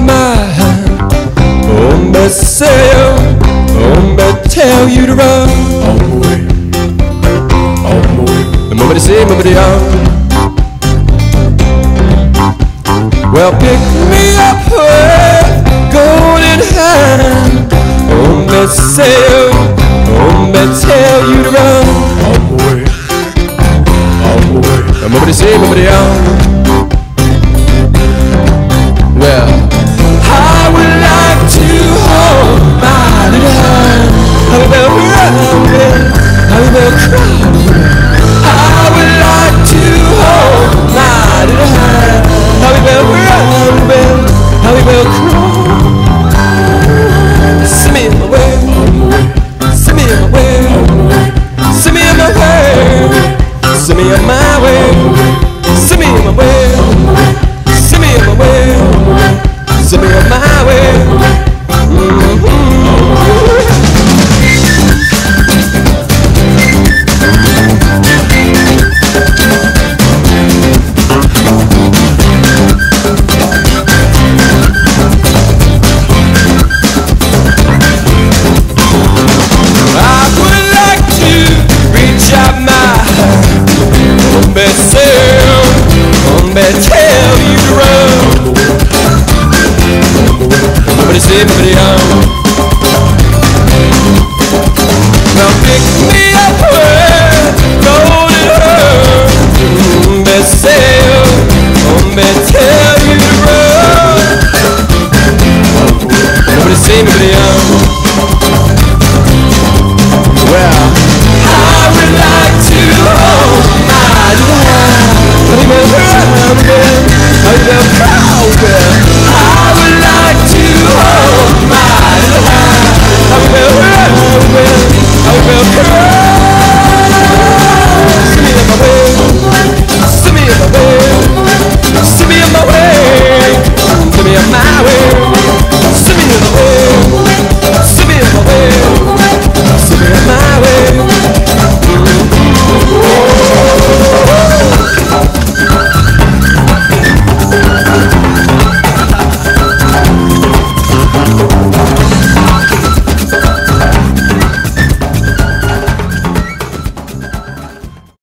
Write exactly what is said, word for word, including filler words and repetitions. mine. Hombre sail, hombre tell you to run. On my way, on my way. The moment they say, moment they are. Well, pick me up with golden hand. Hombre sail, hombre tell you to run. On my way, on my way. The moment they say, moment they are. Send me on my way, send me on my way.